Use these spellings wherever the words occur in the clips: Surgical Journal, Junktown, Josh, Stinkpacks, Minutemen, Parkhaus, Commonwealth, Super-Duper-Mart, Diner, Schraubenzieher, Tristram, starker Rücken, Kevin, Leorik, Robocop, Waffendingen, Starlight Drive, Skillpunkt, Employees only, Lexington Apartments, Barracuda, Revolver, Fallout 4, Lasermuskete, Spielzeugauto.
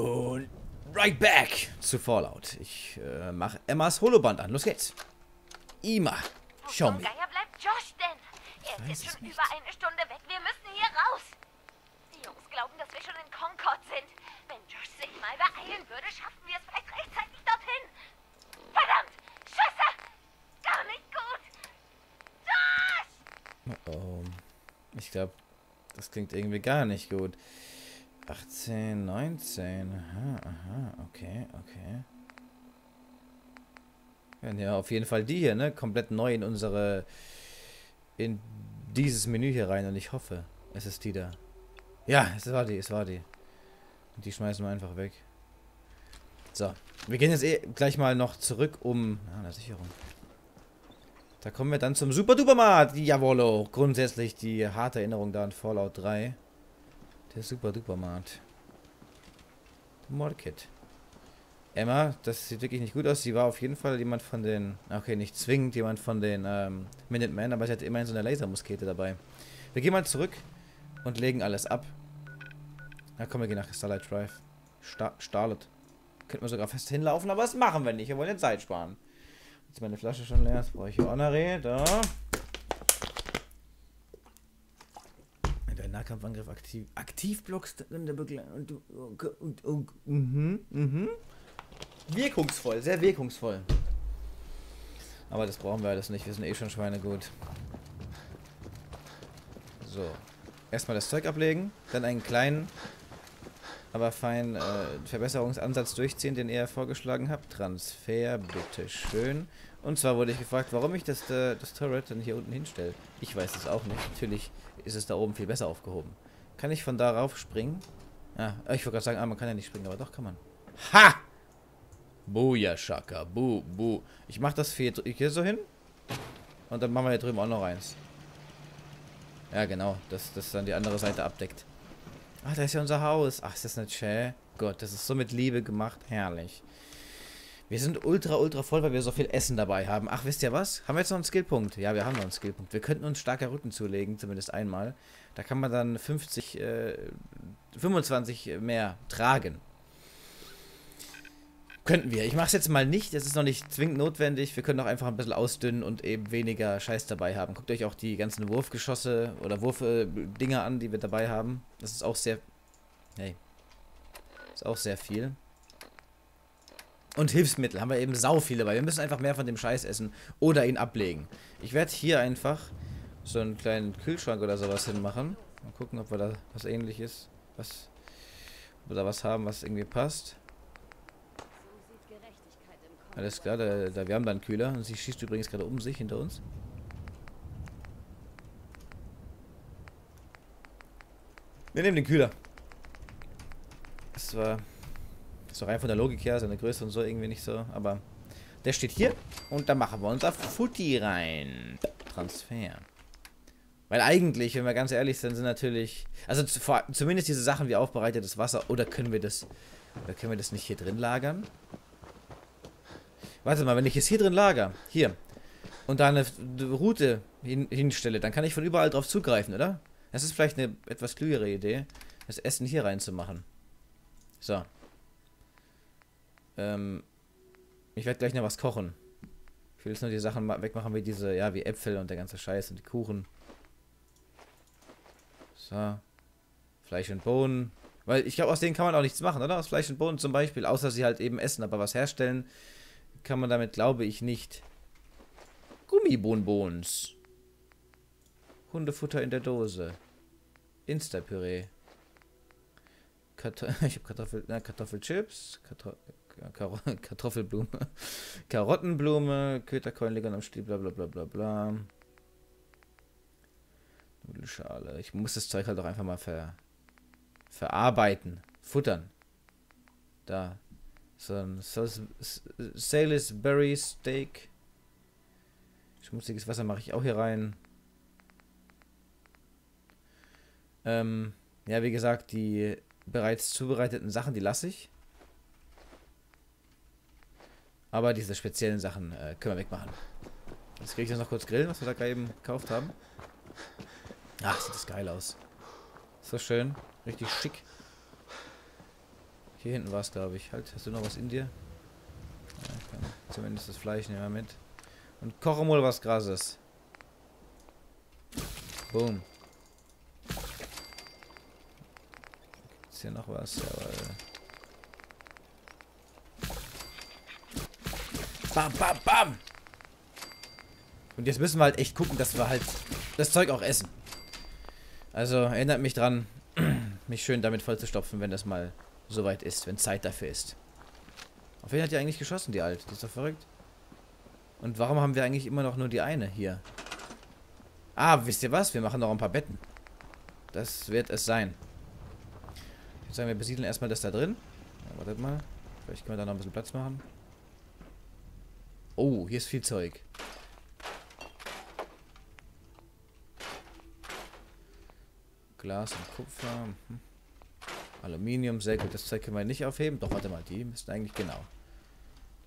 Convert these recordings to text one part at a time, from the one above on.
Und right back zu Fallout. Ich mache Emmas Holoband an. Los geht's. Emma, schau mir. Wo zum Geier bleibt Josh denn? Er ist schon über eine Stunde weg. Wir müssen hier raus. Die Jungs glauben, dass wir schon in Concord sind. Wenn Josh sich mal beeilen würde, schaffen wir es vielleicht rechtzeitig dorthin. Verdammt! Scheiße! Gar nicht gut! Josh! Oh, oh. Ich glaube, das klingt irgendwie gar nicht gut. 18, 19, aha, aha, okay, okay. Ja, auf jeden Fall die hier, ne? Komplett neu in unsere, in dieses Menü hier rein und ich hoffe, es ist die da. Ja, es war die, es war die. Und die schmeißen wir einfach weg. So, wir gehen jetzt eh gleich mal noch zurück um, eine Sicherung. Da kommen wir dann zum Super-Duper-Mart, jawollo. Grundsätzlich die harte Erinnerung da an Fallout 3. Der Super-Duper-Mart. Market. Emma, das sieht wirklich nicht gut aus. Sie war auf jeden Fall jemand von den... Okay, nicht zwingend jemand von den Minutemen, aber sie hatte immerhin so eine Lasermuskete dabei. Wir gehen mal zurück und legen alles ab. Na komm, wir gehen nach Starlight Drive. Starlight. Könnten wir sogar fest hinlaufen, aber das machen wir nicht. Wir wollen jetzt Zeit sparen. Jetzt ist meine Flasche schon leer. Das brauche ich hier auch noch. Da. Nahkampfangriff aktiv. Aktivblocks in der Begleitung. Wirkungsvoll, sehr wirkungsvoll. Aber das brauchen wir alles nicht. Wir sind eh schon schweinegut. So. Erstmal das Zeug ablegen. Dann einen kleinen, aber feinen Verbesserungsansatz durchziehen, den ihr vorgeschlagen habt. Transfer, bitteschön. Und zwar wurde ich gefragt, warum ich das Turret dann hier unten hinstelle. Ich weiß es auch nicht. Natürlich ist es da oben viel besser aufgehoben. Kann ich von da rauf springen? Ja, ich wollte gerade sagen, man kann ja nicht springen, aber doch kann man. Ha! Booyah, Shaka. Boo, boo. Ich mache das hier so hin. Und dann machen wir hier drüben auch noch eins. Ja, genau. Dass das dann die andere Seite abdeckt. Ach, da ist ja unser Haus. Ach, ist das nicht schön? Gott, das ist so mit Liebe gemacht. Herrlich. Wir sind ultra, ultra voll, weil wir so viel Essen dabei haben. Ach, wisst ihr was? Haben wir jetzt noch einen Skillpunkt? Ja, wir haben noch einen Skillpunkt. Wir könnten uns starker Rücken zulegen, zumindest einmal. Da kann man dann 25 mehr tragen. Könnten wir. Ich mache es jetzt mal nicht. Es ist noch nicht zwingend notwendig. Wir können auch einfach ein bisschen ausdünnen und eben weniger Scheiß dabei haben. Guckt euch auch die ganzen Wurfgeschosse oder Wurfdinger an, die wir dabei haben. Das ist auch sehr... Hey. Ist auch sehr viel. Und Hilfsmittel haben wir eben sau viele dabei. Wir müssen einfach mehr von dem Scheiß essen oder ihn ablegen. Ich werde hier einfach so einen kleinen Kühlschrank oder sowas hinmachen. Mal gucken, ob wir da was Ähnliches, ob wir da was haben, was irgendwie passt. Alles klar, wir haben da einen Kühler. Und sie schießt übrigens gerade um sich hinter uns. Wir nehmen den Kühler. Das war... So rein von der Logik her, seine Größe und so irgendwie nicht so, aber der steht hier und da machen wir unser Footy rein. Transfer. Weil eigentlich, wenn wir ganz ehrlich sind, sind natürlich, also zumindest diese Sachen wie aufbereitetes Wasser, oder können wir das nicht hier drin lagern? Warte mal, wenn ich es hier drin lagere, hier, und da eine Route hinstelle, dann kann ich von überall drauf zugreifen, oder? Das ist vielleicht eine etwas klügere Idee, das Essen hier reinzumachen. So. Ich werde gleich noch was kochen. Ich will jetzt nur die Sachen wegmachen, wie diese, ja, wie Äpfel und der ganze Scheiß und die Kuchen. So. Fleisch und Bohnen. Weil ich glaube, aus denen kann man auch nichts machen, oder? Aus Fleisch und Bohnen zum Beispiel, außer sie halt eben essen. Aber was herstellen kann man damit, glaube ich, nicht. Gummibohnbons. Hundefutter in der Dose. Insta-Püree. Ich habe Kartoffelchips, Kartoffelblume, Karottenblume, Köterkeulenlegern am Stiel, bla bla bla bla bla. Nudelschale. Ich muss das Zeug halt auch einfach mal verarbeiten, futtern. Da. So ein Salisbury Steak. Schmutziges Wasser mache ich auch hier rein. Ja, wie gesagt, die bereits zubereiteten Sachen, die lasse ich. Aber diese speziellen Sachen können wir wegmachen. Jetzt kriege ich das noch kurz grillen, was wir da gerade eben gekauft haben. Ach, sieht das geil aus. So schön. Richtig schick. Hier hinten war es, glaube ich. Halt, hast du noch was in dir? Ja, ich kann zumindest das Fleisch nehmen wir mit. Und koche mal was Grases. Boom. Gibt's hier noch was? Aber bam, bam, bam! Und jetzt müssen wir halt echt gucken, dass wir halt das Zeug auch essen. Also erinnert mich dran, mich schön damit vollzustopfen, wenn das mal soweit ist, wenn Zeit dafür ist. Auf wen hat die eigentlich geschossen, die Alte? Die ist doch verrückt. Und warum haben wir eigentlich immer noch nur die eine hier? Ah, wisst ihr was? Wir machen noch ein paar Betten. Das wird es sein. Ich würde sagen, wir besiedeln erstmal das da drin. Ja, wartet mal. Vielleicht können wir da noch ein bisschen Platz machen. Oh, hier ist viel Zeug. Glas und Kupfer. Hm. Aluminium, sehr gut. Das Zeug können wir nicht aufheben. Doch, warte mal, die müssen eigentlich genau.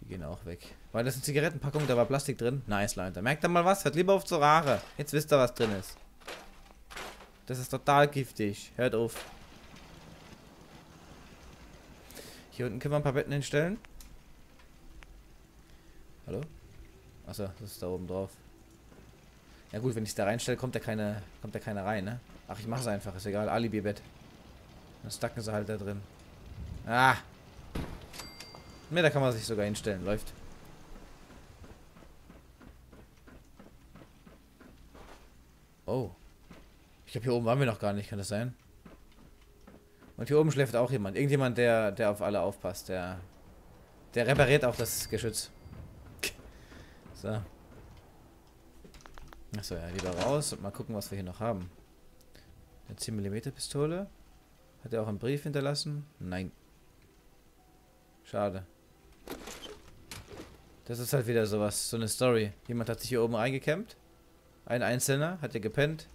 Die gehen auch weg. War das eine Zigarettenpackung? Da war Plastik drin. Nice, Leute. Merkt ihr mal was? Hört lieber auf zur Rare. Jetzt wisst ihr, was drin ist. Das ist total giftig. Hört auf. Hier unten können wir ein paar Betten hinstellen. Hallo? Achso, das ist da oben drauf. Ja gut, wenn ich es da reinstelle, kommt da keine rein, ne? Ach, ich mache es einfach. Ist egal. Alibi-Bett. Dann stacken sie halt da drin. Ah! Ne, da kann man sich sogar hinstellen. Läuft. Oh. Ich glaube, hier oben waren wir noch gar nicht. Kann das sein? Und hier oben schläft auch jemand. Irgendjemand, der auf alle aufpasst. Der repariert auch das Geschütz. So. Achso, ja. Lieber raus und mal gucken, was wir hier noch haben. Eine 10mm Pistole. Hat er auch einen Brief hinterlassen? Nein. Schade. Das ist halt wieder sowas, so eine Story. Jemand hat sich hier oben reingekämmt. Ein Einzelner, hat hier gepennt,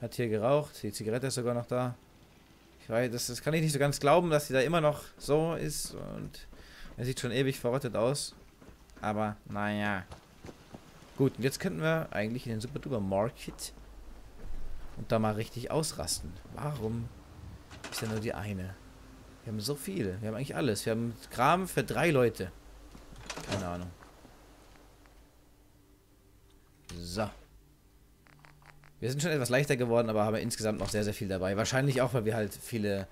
hat hier geraucht, die Zigarette ist sogar noch da. Ich weiß, das kann ich nicht so ganz glauben, dass sie da immer noch so ist und er sieht schon ewig verrottet aus. Aber naja. Gut, und jetzt könnten wir eigentlich in den Super-Duper-Market und da mal richtig ausrasten. Warum ist da nur die eine? Wir haben so viel. Wir haben eigentlich alles. Wir haben Kram für 3 Leute. Keine Ahnung. So. Wir sind schon etwas leichter geworden, aber haben insgesamt noch sehr, sehr viel dabei. Wahrscheinlich auch, weil wir halt viele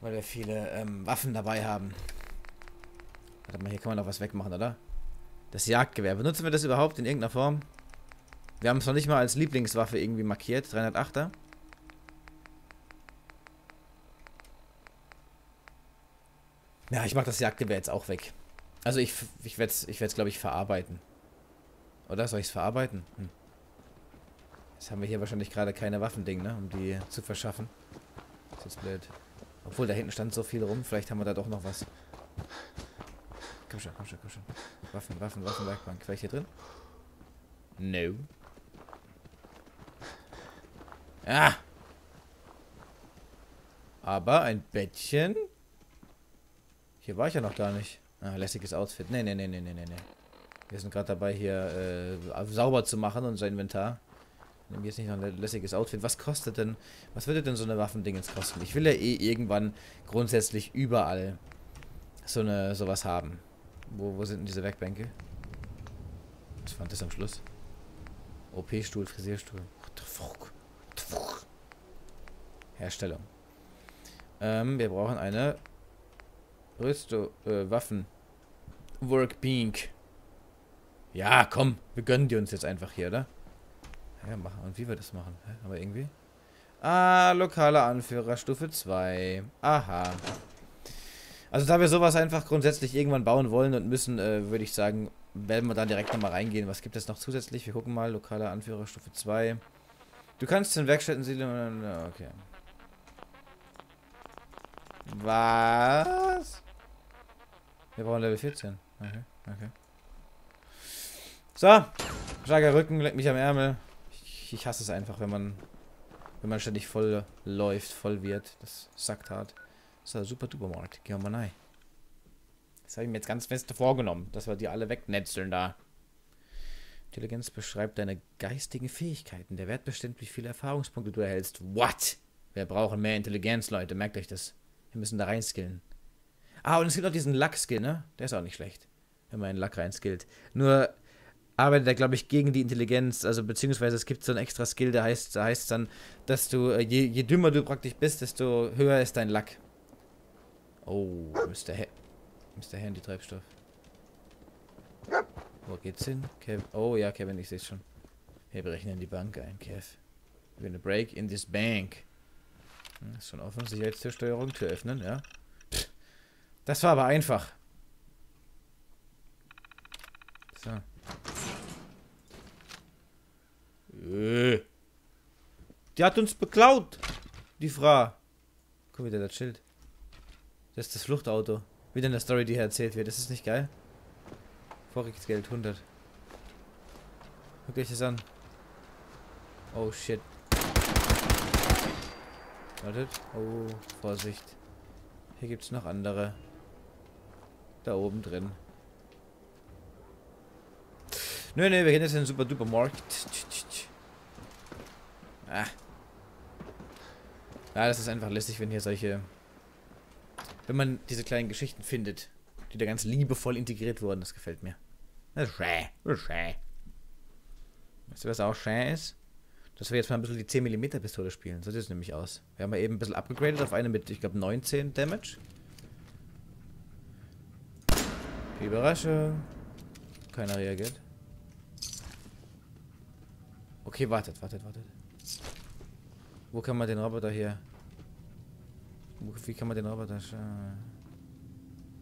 Waffen dabei haben. Warte mal, hier kann man noch was wegmachen, oder? Das Jagdgewehr. Benutzen wir das überhaupt in irgendeiner Form? Wir haben es noch nicht mal als Lieblingswaffe irgendwie markiert. 308er. Ja, ich mache das Jagdgewehr jetzt auch weg. Also ich werde es, glaube ich, verarbeiten. Oder soll ich es verarbeiten? Hm. Jetzt haben wir hier wahrscheinlich gerade keine Waffending, ne? Um die zu verschaffen. Das ist blöd. Obwohl, da hinten stand so viel rum. Vielleicht haben wir da doch noch was. Komm schon, komm schon, komm schon. Waffen, Waffen, Waffenwerkbank. Vielleicht hier drin? No. Ah! Aber ein Bettchen... Hier war ich ja noch gar nicht. Ah, lässiges Outfit. Nee, nee, nee, nee, nee, nee. Wir sind gerade dabei, hier sauber zu machen, unser Inventar. Nehmen wir jetzt nicht noch ein lässiges Outfit. Was kostet denn, was würde denn so eine Waffendingens kosten? Ich will ja eh irgendwann grundsätzlich überall sowas haben. Wo sind denn diese Werkbänke? Was fand das am Schluss? OP-Stuhl, Frisierstuhl. What the fuck? What the fuck? Herstellung. Wir brauchen eine... Waffen. Workbench. Ja, komm. Wir gönnen die uns jetzt einfach hier, oder? Ja, machen. Und wie wir das machen? Hä? Aber irgendwie. Ah, lokale Anführer, Stufe 2. Aha. Also, da wir sowas einfach grundsätzlich irgendwann bauen wollen und müssen, würde ich sagen, werden wir da direkt nochmal reingehen. Was gibt es noch zusätzlich? Wir gucken mal. Lokale Anführer, Stufe 2. Du kannst in Werkstätten siedeln. Okay. Was? Wir brauchen Level 14. Okay, okay. So. Starker Rücken, leck mich am Ärmel. Ich hasse es einfach, wenn man ständig voll läuft, voll wird. Das sackt hart. So, Super-Duper-Mart. Gehen wir mal rein. Das habe ich mir jetzt ganz fest vorgenommen, dass wir die alle wegnetzeln da. Intelligenz beschreibt deine geistigen Fähigkeiten. Der Wert bestimmt, wie viele Erfahrungspunkte du erhältst. What? Wir brauchen mehr Intelligenz, Leute. Merkt euch das. Wir müssen da reinskillen. Ah, und es gibt auch diesen Lack-Skill, ne? Der ist auch nicht schlecht, wenn man in Lack reinskillt. Nur arbeitet er, glaube ich, gegen die Intelligenz, also beziehungsweise es gibt so einen extra Skill, der heißt, dann, dass du, je dümmer du praktisch bist, desto höher ist dein Lack. Oh, Mr. Handy Treibstoff. Wo geht's hin? Kevin. Oh ja, Kevin, ich seh's schon. Wir berechnen die Bank ein, Kev. We're gonna break in this bank. Hm, ist schon offen, Sicherheitstürsteuerung, Tür öffnen, ja. Pff, das war aber einfach. So. Die hat uns beklaut, die Frau. Guck, wieder das Schild. Das ist das Fluchtauto. Wieder in der Story, die hier erzählt wird. Das ist nicht geil. Vorkriegsgeld 100. Guckt euch das an. Oh shit. Wartet. Oh, Vorsicht. Hier gibt es noch andere. Da oben drin. Nö, nö, wir gehen jetzt in den Super-Duper-Mart. Ah. Ja, das ist einfach lästig, wenn hier solche... Wenn man diese kleinen Geschichten findet, die da ganz liebevoll integriert wurden. Das gefällt mir. Das ist schön. Das ist schön. Weißt du, was auch schön ist? Dass wir jetzt mal ein bisschen die 10mm Pistole spielen. So sieht es nämlich aus. Wir haben ja eben ein bisschen upgegradet auf eine mit, ich glaube, 19 Damage. Überraschung. Keiner reagiert. Okay, wartet, wartet, wartet. Wo kann man den Roboter hier... Wie kann man den Roboter...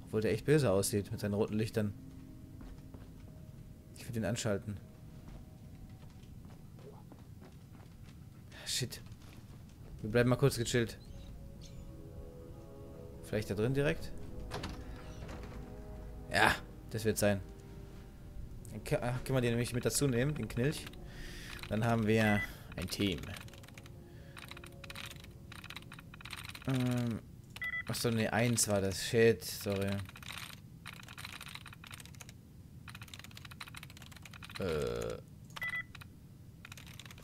Obwohl der echt böse aussieht mit seinen roten Lichtern. Ich will den anschalten. Shit. Wir bleiben mal kurz gechillt. Vielleicht da drin direkt? Ja, das wird sein. Dann können wir den nämlich mit dazu nehmen, den Knilch. Dann haben wir ein Team. Achso, ne, 1 war das. Shit, sorry.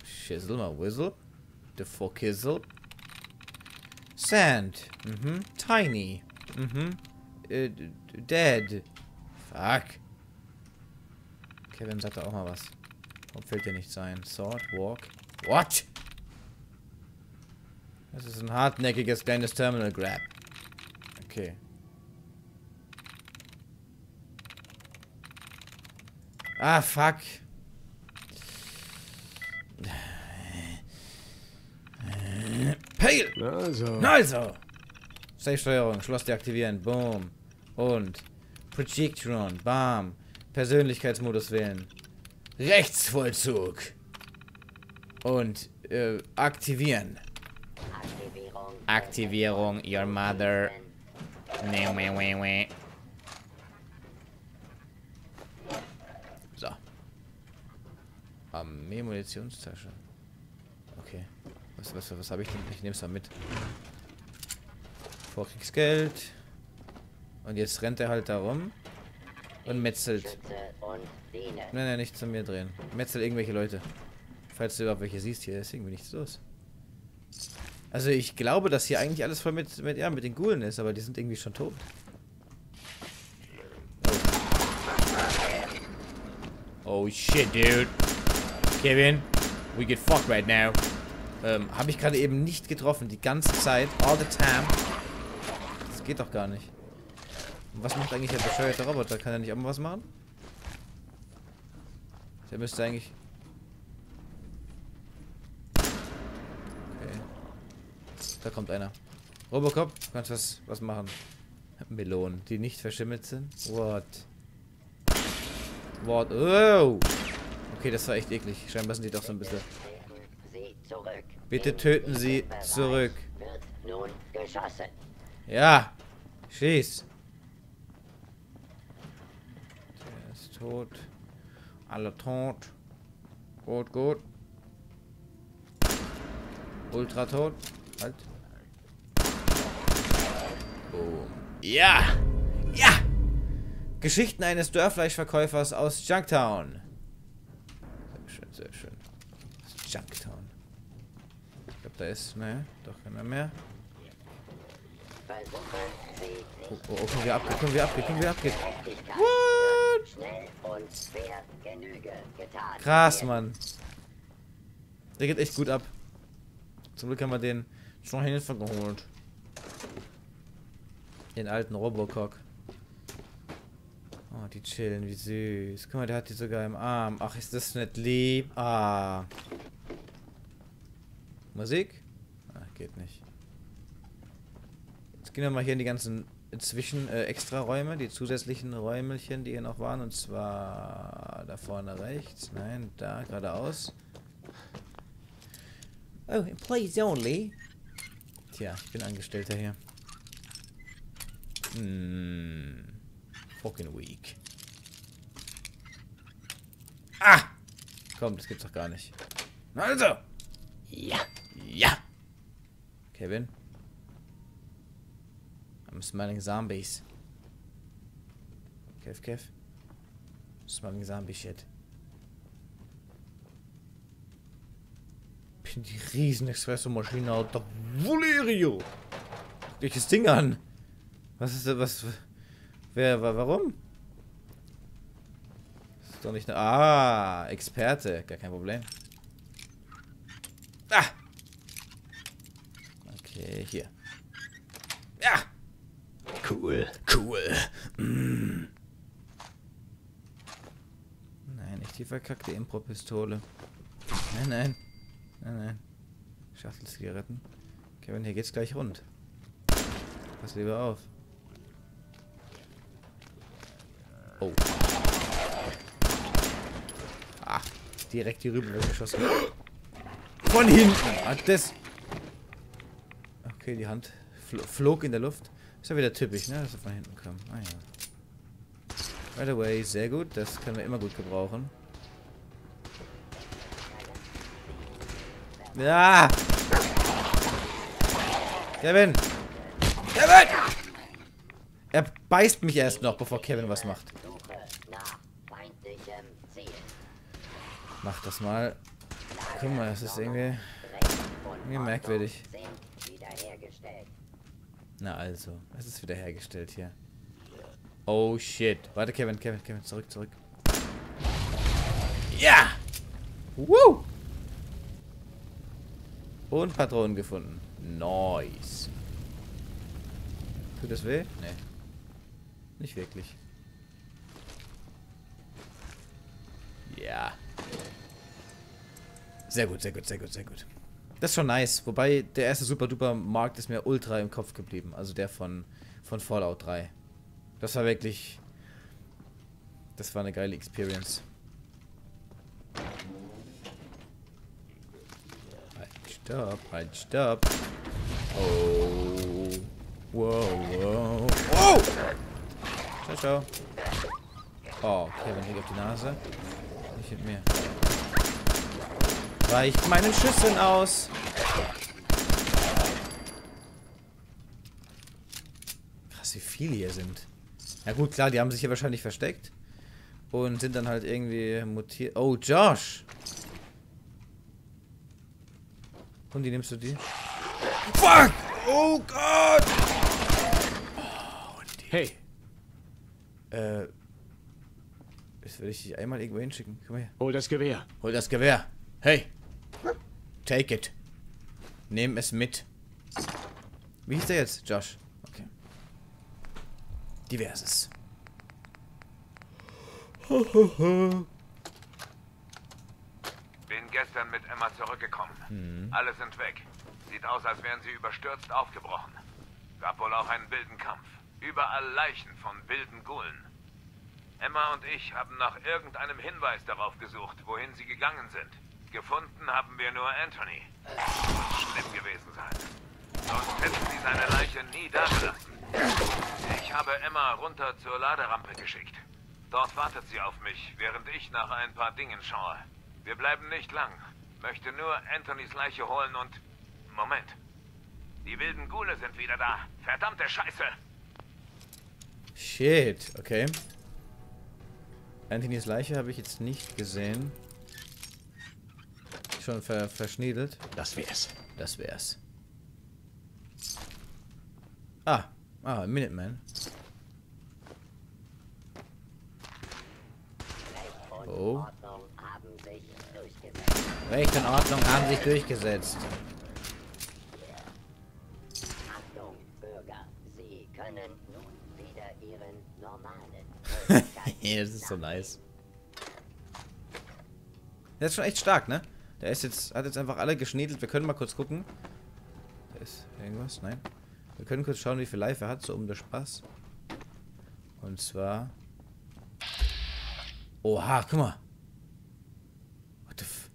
Shizzle mal Whistle. The Forkizzle. Sand. Mhm. Tiny. Mhm. Dead. Fuck. Kevin sagt da auch mal was. Warum fällt dir nichts ein? Sword, Walk. What? Das ist ein hartnäckiges kleines Terminal Grab. Okay. Ah, fuck. Pale! Also! Safe-Steuerung, Schloss deaktivieren, boom. Und Projectron, bam. Persönlichkeitsmodus wählen. Rechtsvollzug. Und aktivieren. Aktivierung, your mother. Nee, nee, nee, nee. So. Armee Munitionstasche. Okay. Was habe ich denn? Ich nehme es mal mit. Vorkriegsgeld. Und jetzt rennt er halt da rum. Und metzelt. Nein, nein, nicht zu mir drehen. Metzelt irgendwelche Leute. Falls du überhaupt welche siehst, hier ist irgendwie nichts los. Also ich glaube, dass hier eigentlich alles voll mit den Ghoulen ist, aber die sind irgendwie schon tot. Oh shit, dude. Kevin, we get fucked right now. Habe ich gerade eben nicht getroffen, die ganze Zeit, all the time. Das geht doch gar nicht. Und was macht eigentlich der bescheuerte Roboter? Kann er nicht auch mal was machen? Der müsste eigentlich... Da kommt einer. Robocop, du kannst was machen. Melonen, die nicht verschimmelt sind. What? What? Oh! Okay, das war echt eklig. Scheinbar sind die doch so ein bisschen. Bitte töten sie zurück. Ja! Schieß! Der ist tot. Alle tot. Gut, gut. Ultra tot. Halt. Boom. Ja! Ja! Geschichten eines Dörrfleischverkäufers aus Junktown. Sehr schön, sehr schön. Aus Junktown. Ich glaube, da ist, naja, doch keiner mehr. Oh, oh, oh, können wir abgehen. What? Krass, Mann. Der geht echt gut ab. Zum Glück haben wir den schon Hilfe geholt. Den alten Robocop. Oh, die chillen, wie süß. Guck mal, der hat die sogar im Arm. Ach, ist das nicht lieb? Ah. Musik? Ach, geht nicht. Jetzt gehen wir mal hier in die ganzen inzwischen extra Räume, die zusätzlichen Räumelchen, die hier noch waren. Und zwar da vorne rechts. Nein, da geradeaus. Oh, Employees only. Tja, ich bin Angestellter hier. Fucking weak. Ah! Komm, das gibt's doch gar nicht. Also! Ja! Ja! Kevin? I'm smelling zombies. Kev? Smelling zombie shit. Die riesen Expresso Maschine haut doch Volerio! Guck dich das Ding an! Was ist das? Was? Wer? Warum? Das ist doch nicht eine. Ah! Experte! Gar kein Problem. Ah! Okay, hier. Ja! Cool! Mm. Nein, nicht die verkackte Impro-Pistole. Nein. Schachtelzigaretten. Kevin, hier geht's gleich rund. Pass lieber auf. Oh. Ah, direkt die Rübe geschossen. Von hinten! Ah, das. Okay, die Hand flog in der Luft. Ist ja wieder typisch, ne? Dass er von hinten kam. Ah ja. By the way, sehr gut. Das können wir immer gut gebrauchen. Ja! Kevin! Er beißt mich erst noch, bevor Kevin was macht. Mach das mal. Guck mal, das ist irgendwie merkwürdig. Na also, es ist wiederhergestellt hier. Oh shit. Warte, Kevin, zurück. Ja! Woo! Und Patronen gefunden. Nice. Tut das weh? Nee. Nicht wirklich. Ja. Sehr gut. Das ist schon nice. Wobei, der erste Super-Duper-Markt ist mir ultra im Kopf geblieben. Also der von Fallout 3. Das war wirklich... Das war eine geile Experience. Halt, stopp. Oh. Wow. Oh! Ciao. Oh, Kevin liegt auf die Nase. Nicht mit mir. Weicht meinen Schüssen aus. Krass, wie viele hier sind. Na gut, klar, die haben sich hier wahrscheinlich versteckt. Und sind dann halt irgendwie mutiert. Oh, Josh! Und die nimmst du die? Fuck! Oh Gott! Oh, hey! Jetzt will ich dich einmal irgendwo hinschicken. Komm her. Hol das Gewehr! Hey! Take it! Nehm es mit! Wie hieß der jetzt? Josh. Okay. Diverses. Bin gestern mit Emma zurückgekommen. Alle sind weg. Sieht aus, als wären sie überstürzt aufgebrochen. Gab wohl auch einen wilden Kampf. Überall Leichen von wilden Ghoulen. Emma und ich haben nach irgendeinem Hinweis darauf gesucht, wohin sie gegangen sind. Gefunden haben wir nur Anthony. Muss schlimm gewesen sein. Sonst hätten sie seine Leiche nie dagelassen. Ich habe Emma runter zur Laderampe geschickt. Dort wartet sie auf mich, während ich nach ein paar Dingen schaue. Wir bleiben nicht lang. Möchte nur Anthonys Leiche holen und... Moment. Die wilden Ghule sind wieder da. Verdammte Scheiße. Shit. Okay. Anthonys Leiche habe ich jetzt nicht gesehen. Schon verschniedelt. Das wär's. Minutemen. Oh. Recht und Ordnung haben sich durchgesetzt. Achtung, Bürger, Sie können nun wieder Ihren normalen. Das ist so nice. Der ist schon echt stark, ne? Der ist jetzt, hat jetzt einfach alle geschniedelt. Wir können mal kurz gucken. Da ist irgendwas? Nein. Wir können kurz schauen, wie viel Life er hat, so um den Spaß. Und zwar... Oha, guck mal. What the f...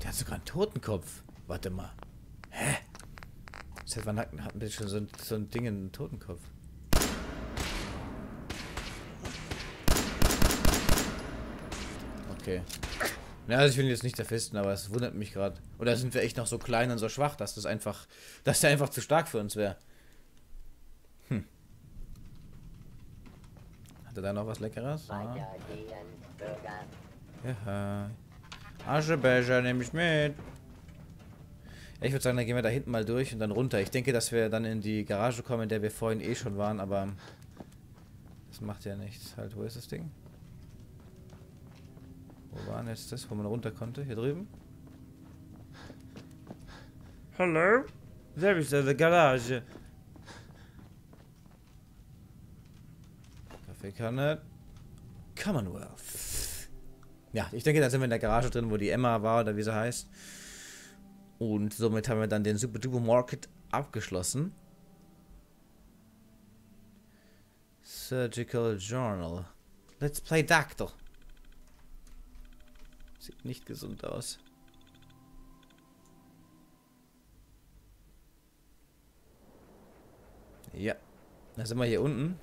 Der hat sogar einen Totenkopf. Warte mal. Hä? Seit wann hat man jetzt schon so ein Ding, einen Totenkopf? Okay. Ja, also ich will jetzt nicht verfesten, aber es wundert mich gerade. Oder sind wir echt noch so klein und so schwach, dass das einfach, dass der einfach zu stark für uns wäre? Hm. Hat er da noch was Leckeres? Ah. Ja. Aschebecher nehme ich mit. Ja, ich würde sagen, dann gehen wir da hinten mal durch und dann runter. Ich denke, dass wir dann in die Garage kommen, in der wir vorhin eh schon waren, aber das macht ja nichts. Halt, wo ist das Ding? Wo war denn jetzt das, wo man runter konnte? Hier drüben? Hallo? Wer ist in der Garage? Kaffeekanne. Commonwealth. Ja, ich denke, da sind wir in der Garage drin, wo die Emma war oder wie sie heißt. Und somit haben wir dann den Super-Duper-Mart abgeschlossen. Surgical Journal. Let's play Doctor. Sieht nicht gesund aus. Ja. Da sind wir hier unten.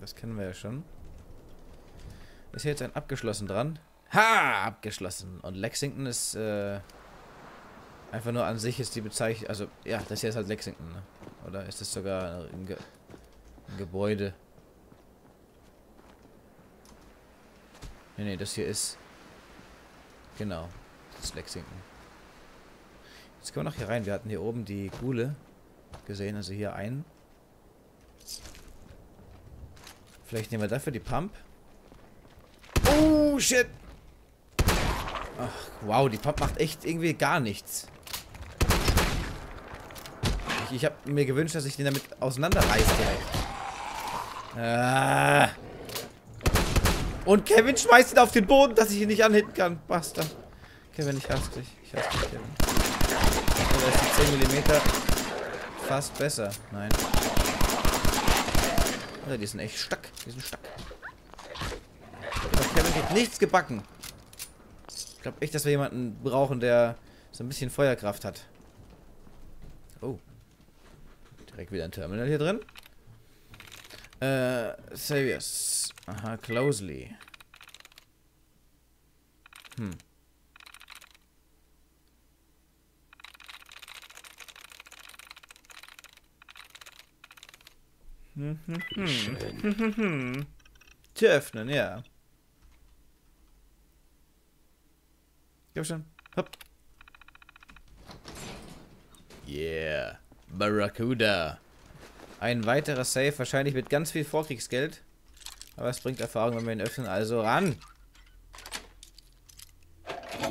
Das kennen wir ja schon. Ist hier jetzt ein abgeschlossen dran? Ha! Abgeschlossen. Und Lexington ist, einfach nur an sich ist die Bezeichnung. Also, ja, das hier ist halt Lexington, ne? Oder ist das sogar ein Gebäude? Nee, nee, das hier ist... Genau, das ist Lexington. Jetzt können wir noch hier rein. Wir hatten hier oben die Gule gesehen, also hier einen. Vielleicht nehmen wir dafür die Pump. Oh, shit! Ach, wow, die Pump macht echt irgendwie gar nichts. Ich habe mir gewünscht, dass ich den damit auseinanderreiße direkt. Ah. Und Kevin schmeißt ihn auf den Boden, dass ich ihn nicht anhitten kann. Basta. Kevin, ich hasse dich. Ich hasse dich, Kevin. Oder ist die 10 mm fast besser? Nein. Oder die sind echt stark. Die sind stark. Aber Kevin hat nichts gebacken. Ich glaube echt, dass wir jemanden brauchen, der so ein bisschen Feuerkraft hat. Oh. Direkt wieder ein Terminal hier drin. Save us. Aha, closely. Hm. Schön. Tür öffnen, ja. Komm schon. Hopp. Yeah. Barracuda. Ein weiterer Safe, wahrscheinlich mit ganz viel Vorkriegsgeld. Aber es bringt Erfahrung, wenn wir ihn öffnen. Also ran!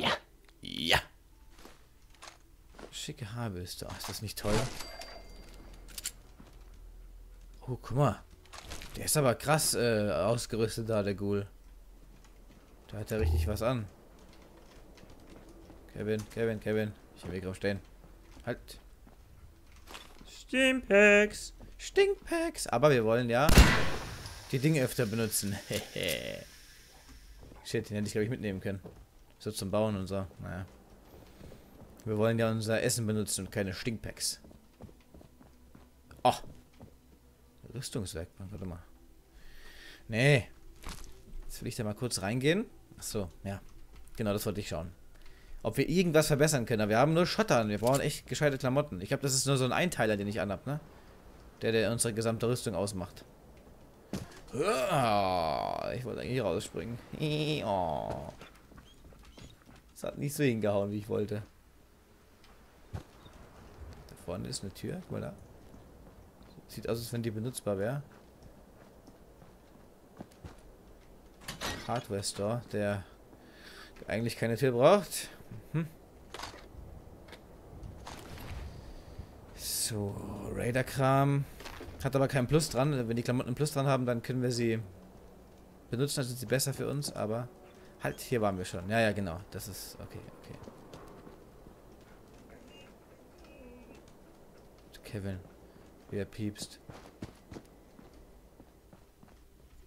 Ja! Ja! Schicke Haarbürste. Ach, ist das nicht toll? Oh, guck mal. Der ist aber krass ausgerüstet da, der Ghoul. Da hat er richtig was an. Kevin, Kevin, Kevin. Ich will drauf stehen. Halt! Stinkpacks! Stinkpacks! Aber wir wollen ja die Dinge öfter benutzen. Shit, den hätte ich glaube ich mitnehmen können. So zum Bauen und so. Naja. Wir wollen ja unser Essen benutzen und keine Stinkpacks. Oh. Rüstungswerkbank, warte mal. Nee. Jetzt will ich da mal kurz reingehen. Achso, ja. Genau, das wollte ich schauen. Ob wir irgendwas verbessern können. Aber wir haben nur Schotter. Wir brauchen echt gescheite Klamotten. Ich glaube, das ist nur so ein Einteiler, den ich anhab, ne? Der unsere gesamte Rüstung ausmacht. Oh, ich wollte eigentlich rausspringen. Oh. Das hat nicht so hingehauen, wie ich wollte. Da vorne ist eine Tür. Guck mal da. Sieht aus, als wenn die benutzbar wäre. Hardware Store, der eigentlich keine Tür braucht. Mhm. So, Raider-Kram. Hat aber keinen Plus dran. Wenn die Klamotten einen Plus dran haben, dann können wir sie benutzen, dann sind sie besser für uns, aber halt, hier waren wir schon. Ja, ja, genau. Das ist, okay, okay. Kevin, wie er piepst.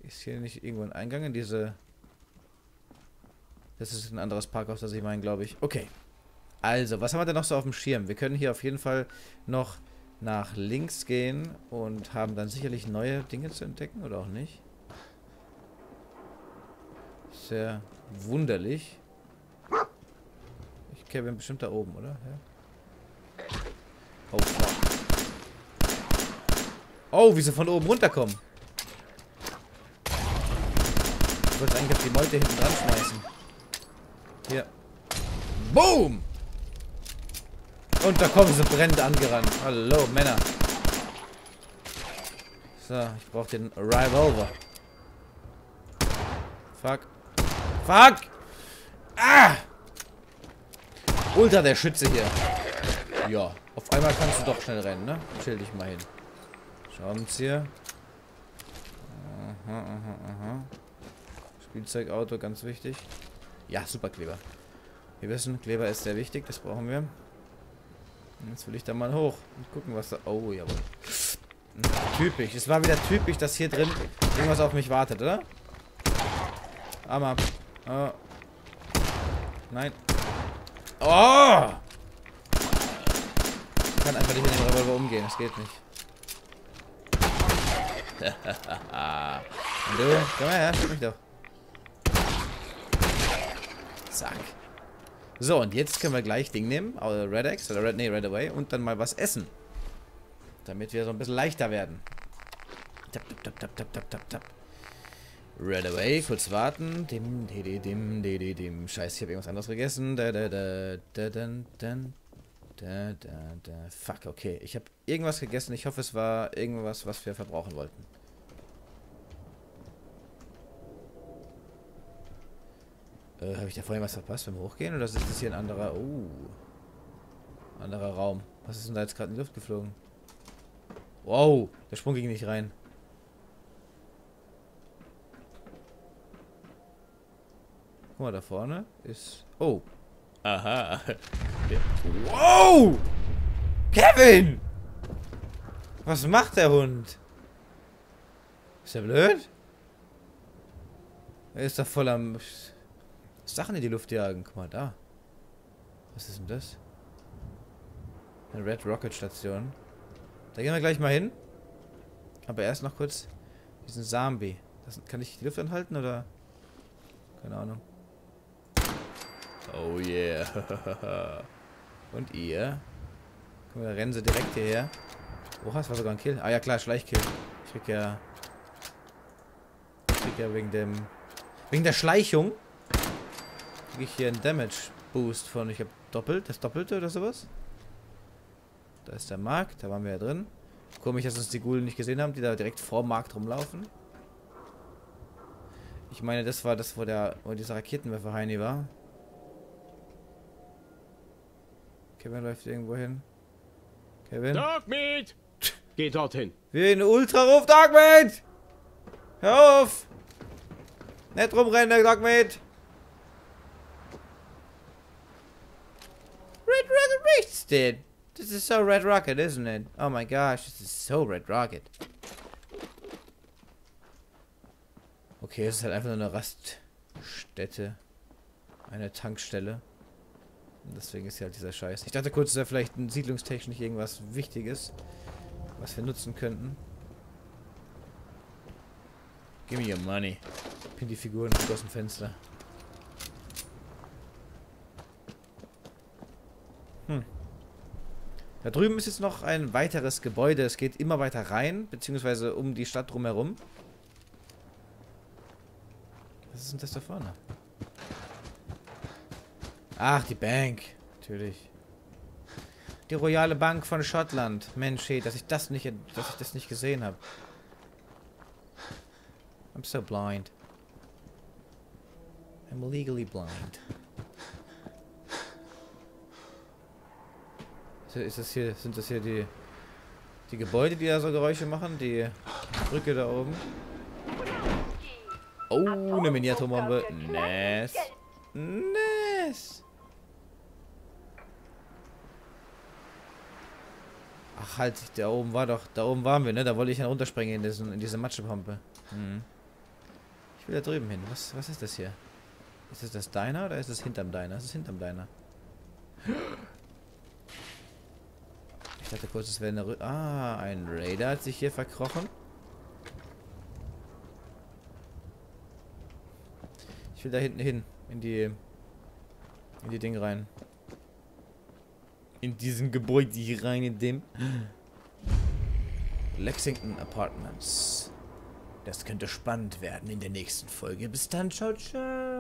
Ist hier nicht irgendwo ein Eingang in diese... Das ist ein anderes Parkhaus, das ich meine, glaube ich. Okay. Also, was haben wir denn noch so auf dem Schirm? Wir können hier auf jeden Fall noch nach links gehen und haben dann sicherlich neue Dinge zu entdecken, oder auch nicht. Sehr wunderlich. Ich Kevin bestimmt da oben, oder? Ja. Oh, oh, wie sie von oben runterkommen. Ich wollte eigentlich auf die Meute hinten dran schmeißen. Hier. Boom! Und da kommen sie brennend angerannt. Hallo, Männer. So, ich brauche den Revolver. Fuck. Fuck! Ah! Ultra der Schütze hier. Ja, auf einmal kannst du doch schnell rennen, ne? Chill dich mal hin. Schraubenzieher. Aha, aha, aha. Spielzeugauto, ganz wichtig. Ja, Superkleber. Wir wissen, Kleber ist sehr wichtig, das brauchen wir. Jetzt will ich da mal hoch und gucken, was da... Oh, jawohl. Typisch. Es war wieder typisch, dass hier drin irgendwas auf mich wartet, oder? Arm ab. Oh. Nein. Oh! Ich kann einfach nicht mit dem Revolver umgehen, das geht nicht. Und du? Komm her, schieß mich doch. Zack. So, und jetzt können wir gleich Ding nehmen. Red Eggs, oder Red, nee, Red Away. Und dann mal was essen. Damit wir so ein bisschen leichter werden. Tap, tap, tap, tap, tap, tap, tap. Red Away, kurz warten. Dim, dim, dim, dim, dim. Scheiße, ich habe irgendwas anderes gegessen. Da, da, da, da, da, da, da, da. Fuck, okay. Ich habe irgendwas gegessen. Ich hoffe, es war irgendwas, was wir verbrauchen wollten. Habe ich da vorhin was verpasst beim Hochgehen? Oder ist das hier ein anderer... anderer Raum. Was ist denn da jetzt gerade in die Luft geflogen? Wow, der Sprung ging nicht rein. Guck mal, da vorne ist... Oh. Aha. Ja. Wow! Kevin! Was macht der Hund? Ist der blöd? Er ist doch voll am... Sachen in die Luft jagen. Guck mal da. Was ist denn das? Eine Red Rocket Station. Da gehen wir gleich mal hin. Aber erst noch kurz diesen Zombie. Das, kann ich die Luft anhalten oder? Keine Ahnung. Oh yeah. Und ihr? Guck mal, da rennen sie direkt hierher. Oha, das war sogar ein Kill. Ah ja klar, Schleichkill. Ich krieg ja... wegen dem... Wegen der Schleichung ich hier einen Damage Boost von, ich habe doppelt, das Doppelte oder sowas. Da ist der Markt, da waren wir ja drin. Komisch, dass uns die Ghoulen nicht gesehen haben, die da direkt vor dem Markt rumlaufen. Ich meine, das war das, wo dieser Raketenwerfer Heini war. Kevin läuft irgendwo hin. Kevin? Dogmeat! Geh dorthin. Wie ein Ultraruf, Dogmeat! Hör auf! Nicht rumrennen, Dogmeat! Red Rocket Reads did. This is so Red Rocket, isn't it? Oh my gosh, this is so Red Rocket. Okay, es ist halt einfach nur eine Raststätte. Eine Tankstelle. Und deswegen ist hier halt dieser Scheiß. Ich dachte kurz, es wäre vielleicht ein siedlungstechnisch irgendwas Wichtiges, was wir nutzen könnten. Give me your money. Pin die Figuren aus dem Fenster. Hm. Da drüben ist jetzt noch ein weiteres Gebäude. Es geht immer weiter rein, beziehungsweise um die Stadt drumherum. Was ist denn das da vorne? Ach, die Bank. Natürlich. Die Royale Bank von Schottland. Mensch, hey, dass ich das nicht gesehen habe. I'm so blind. I'm legally blind. Ist das hier, sind das hier die Gebäude, die da so Geräusche machen? Die Brücke da oben? Oh, eine Miniaturbombe. Nice. Nice. Ach halt, da oben war doch, da oben waren wir, ne? Da wollte ich dann runterspringen in diese Matschepampe. Hm. Ich will da drüben hin. Was ist das hier? Ist das das Diner oder ist das hinterm Diner? Es ist hinterm Diner. Ich dachte kurz, es wäre eine Rücken. Ah, ein Raider hat sich hier verkrochen. Ich will da hinten hin. In die Ding rein. In diesen Gebäude hier rein, in dem Lexington Apartments. Das könnte spannend werden in der nächsten Folge. Bis dann, ciao, ciao.